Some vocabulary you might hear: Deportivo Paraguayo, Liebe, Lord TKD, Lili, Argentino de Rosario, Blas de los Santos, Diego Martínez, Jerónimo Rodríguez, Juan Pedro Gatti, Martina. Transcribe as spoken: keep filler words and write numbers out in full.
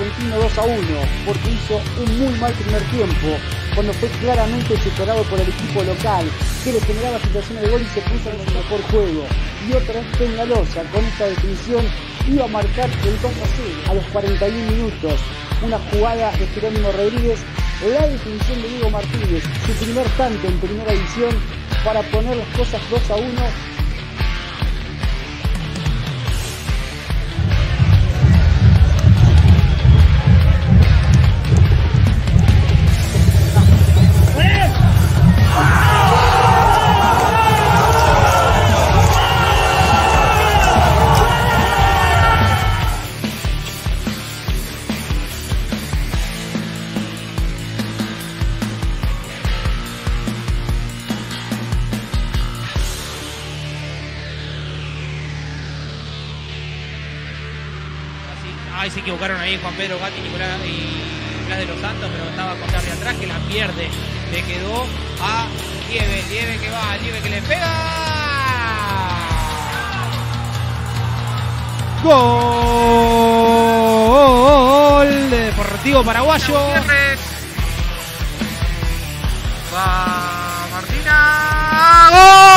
Argentino dos a uno, porque hizo un muy mal primer tiempo, cuando fue claramente superado por el equipo local, que le generaba situaciones de gol y se puso en el mejor juego. Y otra es Peñalosa, con esta definición iba a marcar el dos a cero a los cuarenta y uno minutos. Una jugada de Jerónimo Rodríguez, la definición de Diego Martínez, su primer tanto en primera división, para poner las cosas dos a uno. Ahí se equivocaron ahí Juan Pedro Gatti y Blas de los Santos, pero estaba con Carri atrás, que la pierde. Le quedó a Liebe, Liebe que va, Liebe que le pega. ¡Gol! De Deportivo Paraguayo. Va Martina. ¡Gol!